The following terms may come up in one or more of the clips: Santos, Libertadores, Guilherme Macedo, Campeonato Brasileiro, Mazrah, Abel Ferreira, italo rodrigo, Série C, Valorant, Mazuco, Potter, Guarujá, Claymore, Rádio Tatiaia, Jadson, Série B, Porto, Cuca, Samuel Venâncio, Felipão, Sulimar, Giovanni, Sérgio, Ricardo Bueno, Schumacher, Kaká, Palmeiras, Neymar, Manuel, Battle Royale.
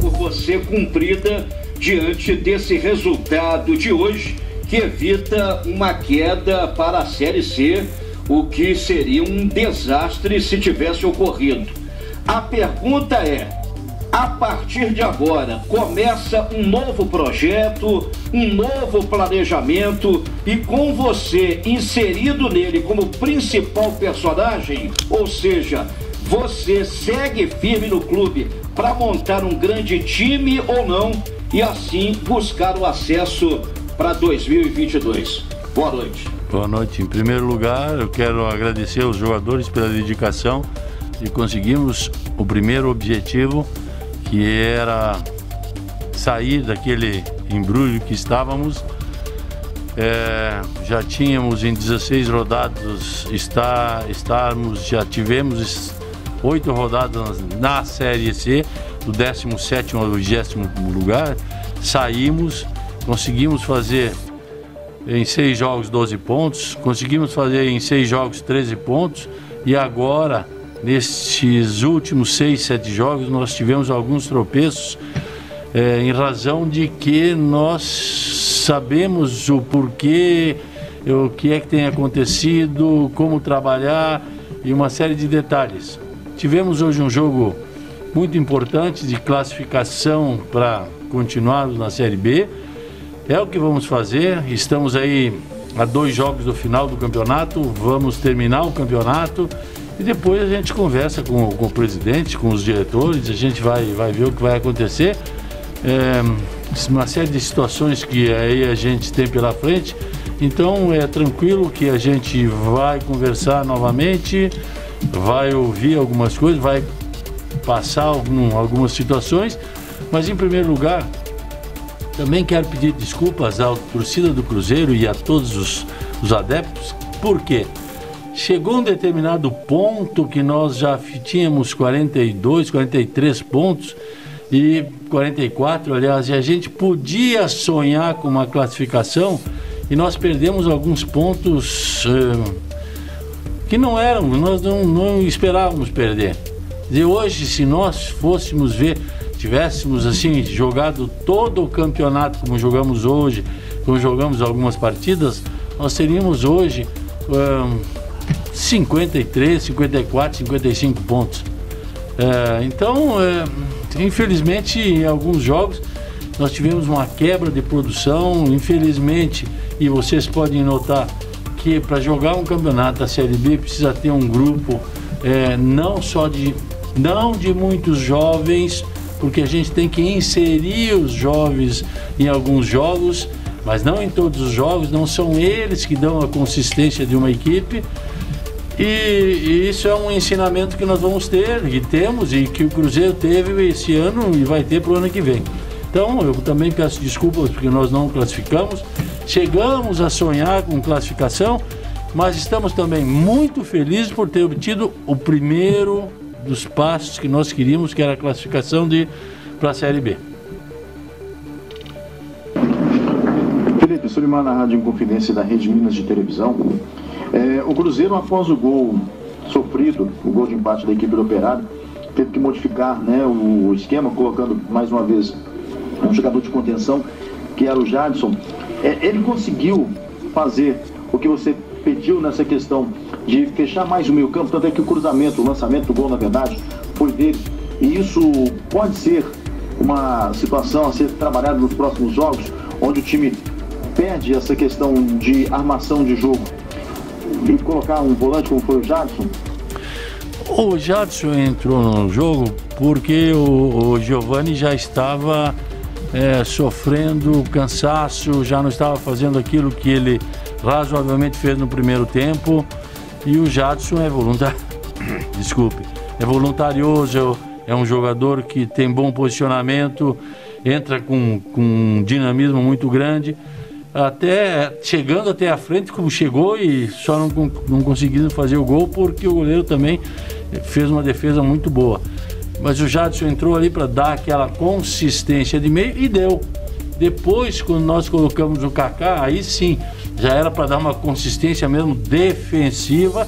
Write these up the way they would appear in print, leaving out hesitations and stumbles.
Por você cumprida diante desse resultado de hoje, que evita uma queda para a Série C, o que seria um desastre se tivesse ocorrido. A pergunta é, a partir de agora, começa um novo projeto, um novo planejamento e com você inserido nele como principal personagem, ou seja, você segue firme no clube para montar um grande time ou não e assim buscar o acesso para 2022. Boa noite. Boa noite. Em primeiro lugar, eu quero agradecer aos jogadores pela dedicação e conseguimos o primeiro objetivo, que era sair daquele embrulho que estávamos. Já tínhamos em 16 rodadas, já tivemos 8 rodadas na Série C, do 17º ao 20º lugar. Saímos, conseguimos fazer em 6 jogos 12 pontos, conseguimos fazer em 6 jogos 13 pontos e agora, nesses últimos 6, 7 jogos, nós tivemos alguns tropeços em razão de que nós sabemos o porquê, o que é que tem acontecido, como trabalhar e uma série de detalhes. Tivemos hoje um jogo muito importante de classificação para continuarmos na Série B. É o que vamos fazer, estamos aí a 2 jogos do final do campeonato, vamos terminar o campeonato e depois a gente conversa com o presidente, com os diretores, a gente vai ver o que vai acontecer. Uma série de situações que aí a gente tem pela frente, então é tranquilo que a gente vai conversar novamente, vai ouvir algumas coisas, vai passar algumas situações, mas em primeiro lugar, também quero pedir desculpas à torcida do Cruzeiro e a todos os adeptos, porque chegou um determinado ponto que nós já tínhamos 42, 43 pontos e 44, aliás, e a gente podia sonhar com uma classificação e nós perdemos alguns pontos que nós não esperávamos perder. E hoje, se nós fôssemos ver, tivéssemos assim jogado todo o campeonato como jogamos hoje, como jogamos algumas partidas, nós teríamos hoje 53, 54, 55 pontos. Então, infelizmente, em alguns jogos nós tivemos uma quebra de produção, infelizmente, e vocês podem notar que para jogar um campeonato da Série B precisa ter um grupo não de muitos jovens, porque a gente tem que inserir os jovens em alguns jogos, mas não em todos os jogos, não são eles que dão a consistência de uma equipe. E isso é um ensinamento que nós vamos ter, e temos, e que o Cruzeiro teve esse ano e vai ter para o ano que vem. Então, eu também peço desculpas porque nós não classificamos, chegamos a sonhar com classificação, mas estamos também muito felizes por ter obtido o primeiro dos passos que nós queríamos, que era a classificação para a Série B. Felipe, Sulimar na Rádio Inconfidência da Rede Minas de Televisão. O Cruzeiro, após o gol sofrido, o gol de empate da equipe do Operário, teve que modificar, né, o esquema, colocando mais uma vez um jogador de contenção, que era o Jadson. Ele conseguiu fazer o que você pediu nessa questão de fechar mais o meio campo, tanto é que o cruzamento, o lançamento do gol, na verdade, foi dele. E isso pode ser uma situação a ser trabalhada nos próximos jogos, onde o time perde essa questão de armação de jogo e colocar um volante como foi o Jadson? O Jadson entrou no jogo porque o Giovanni já estava sofrendo cansaço, já não estava fazendo aquilo que ele razoavelmente fez no primeiro tempo, e o Jadson é voluntário, desculpe, é voluntarioso, é um jogador que tem bom posicionamento, entra com um dinamismo muito grande, até chegando até a frente como chegou, e só não conseguindo fazer o gol porque o goleiro também fez uma defesa muito boa, mas o Jadson entrou ali para dar aquela consistência de meio e deu Depois, quando nós colocamos o Kaká, aí sim, já era para dar uma consistência mesmo defensiva,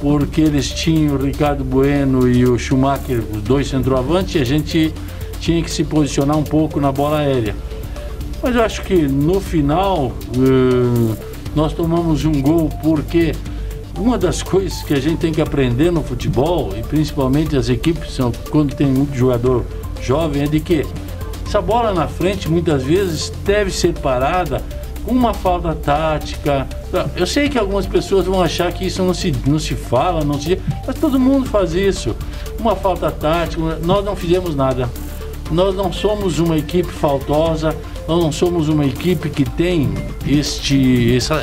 porque eles tinham o Ricardo Bueno e o Schumacher, os dois centroavantes, e a gente tinha que se posicionar um pouco na bola aérea. Mas eu acho que no final nós tomamos um gol, porque uma das coisas que a gente tem que aprender no futebol, e principalmente as equipes, quando tem muito jogador jovem, é de que essa bola na frente muitas vezes deve ser parada com uma falta tática. Eu sei que algumas pessoas vão achar que isso não se fala, mas todo mundo faz isso. Uma falta tática, nós não fizemos nada. Nós não somos uma equipe faltosa, nós não somos uma equipe que tem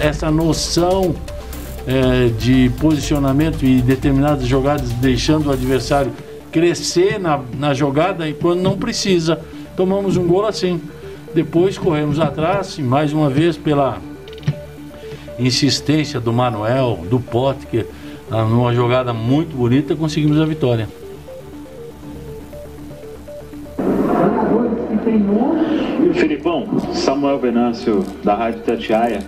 essa noção de posicionamento e determinadas jogadas, deixando o adversário crescer na jogada e quando não precisa. Tomamos um gol assim. Depois corremos atrás, e mais uma vez pela insistência do Manuel, do Potter, numa jogada muito bonita, conseguimos a vitória. Felipão, Samuel Venâncio, da Rádio Tatiaia.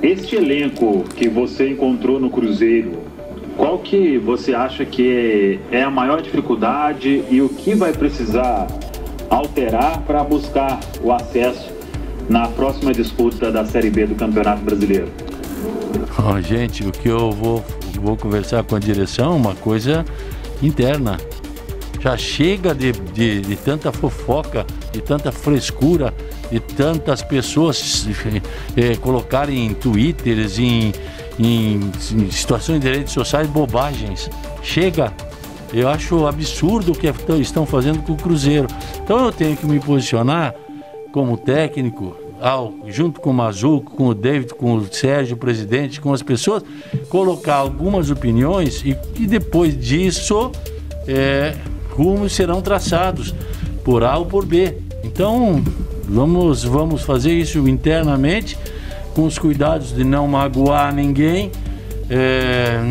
Este elenco que você encontrou no Cruzeiro, qual que você acha que é a maior dificuldade e o que vai precisar alterar para buscar o acesso na próxima disputa da Série B do Campeonato Brasileiro? Oh, gente, o que eu vou conversar com a direção é uma coisa interna. Já chega de tanta fofoca, de tanta frescura, de tantas pessoas colocarem em twitters, em situações de redes sociais, bobagens. Chega! Eu acho absurdo o que estão fazendo com o Cruzeiro. Então eu tenho que me posicionar como técnico, junto com o Mazuco, com o David, com o Sérgio, o presidente, com as pessoas, colocar algumas opiniões e depois disso rumos serão traçados por A ou por B. Então vamos fazer isso internamente, com os cuidados de não magoar ninguém,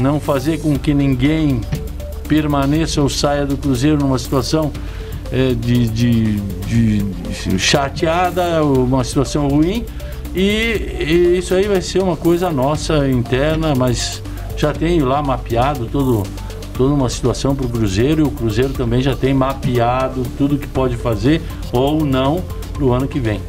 não fazer com que ninguém permaneça ou saia do Cruzeiro numa situação de chateada, uma situação ruim, e isso aí vai ser uma coisa nossa interna, mas já tenho lá mapeado toda uma situação para o Cruzeiro, e o Cruzeiro também já tem mapeado tudo que pode fazer ou não para o ano que vem.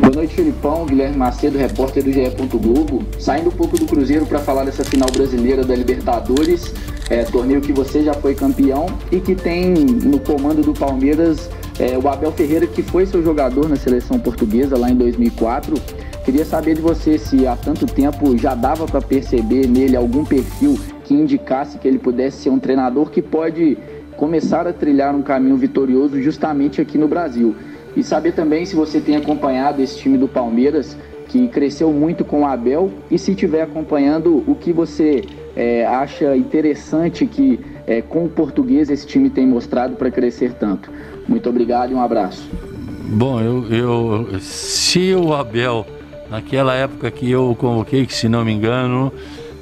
Boa noite, Felipão, Guilherme Macedo, repórter do GE.globo. Saindo um pouco do Cruzeiro para falar dessa final brasileira da Libertadores, torneio que você já foi campeão e que tem no comando do Palmeiras o Abel Ferreira, que foi seu jogador na seleção portuguesa lá em 2004. Queria saber de você se há tanto tempo já dava para perceber nele algum perfil que indicasse que ele pudesse ser um treinador que pode começar a trilhar um caminho vitorioso justamente aqui no Brasil. E saber também se você tem acompanhado esse time do Palmeiras, que cresceu muito com o Abel, e se estiver acompanhando, o que você acha interessante que com o português esse time tem mostrado para crescer tanto. Muito obrigado e um abraço. Bom, se o Abel, naquela época que eu convoquei, que se não me engano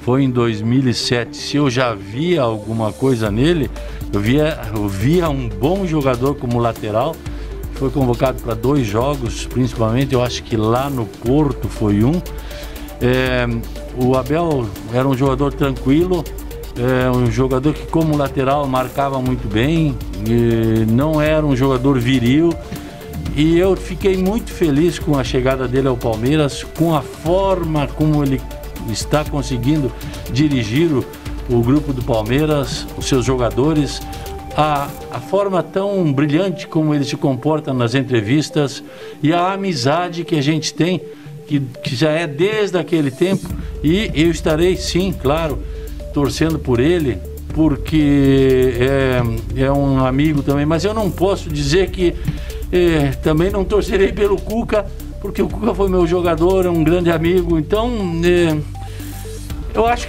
foi em 2007, se eu já via alguma coisa nele, eu via um bom jogador como lateral. Foi convocado para 2 jogos, principalmente, eu acho que lá no Porto foi um. O Abel era um jogador tranquilo, um jogador que como lateral marcava muito bem, não era um jogador viril. E eu fiquei muito feliz com a chegada dele ao Palmeiras, com a forma como ele está conseguindo dirigir o grupo do Palmeiras, os seus jogadores. A forma tão brilhante como ele se comporta nas entrevistas e a amizade que a gente tem, que já é desde aquele tempo, e eu estarei sim, claro, torcendo por ele, porque é um amigo também, mas eu não posso dizer que também não torcerei pelo Cuca, porque o Cuca foi meu jogador, é um grande amigo. então eu acho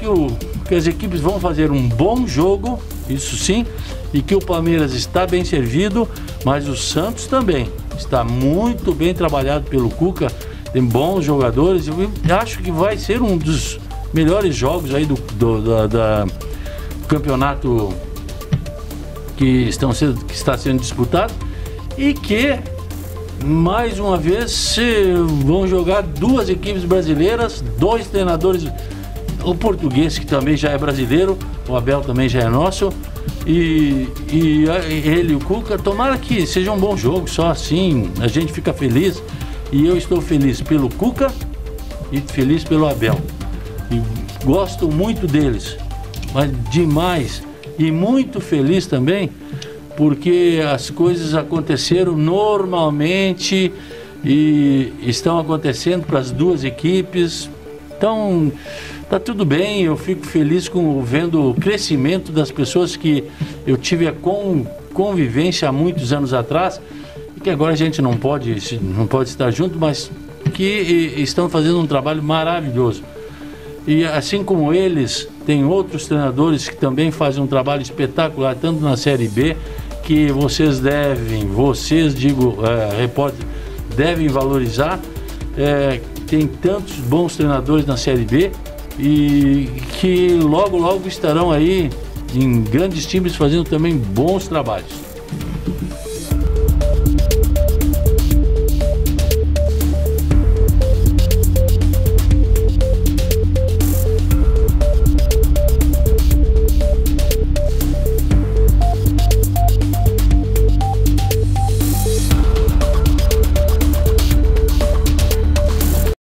que as equipes vão fazer um bom jogo, isso sim, e que o Palmeiras está bem servido, mas o Santos também está muito bem trabalhado pelo Cuca, tem bons jogadores. Eu acho que vai ser um dos melhores jogos aí do campeonato que está sendo disputado e que, mais uma vez, se vão jogar duas equipes brasileiras, dois treinadores, o português que também já é brasileiro, o Abel também já é nosso, e ele e o Cuca. Tomara que seja um bom jogo, só assim a gente fica feliz, e eu estou feliz pelo Cuca e feliz pelo Abel, e gosto muito deles, mas demais, e muito feliz também porque as coisas aconteceram normalmente e estão acontecendo para as duas equipes. Então tá tudo bem, eu fico feliz vendo o crescimento das pessoas que eu tive a convivência há muitos anos atrás, e que agora a gente não pode estar junto, mas que estão fazendo um trabalho maravilhoso. E assim como eles, tem outros treinadores que também fazem um trabalho espetacular, tanto na Série B, que vocês, repórter, devem valorizar. Tem tantos bons treinadores na Série B, e que logo estarão aí em grandes times fazendo também bons trabalhos.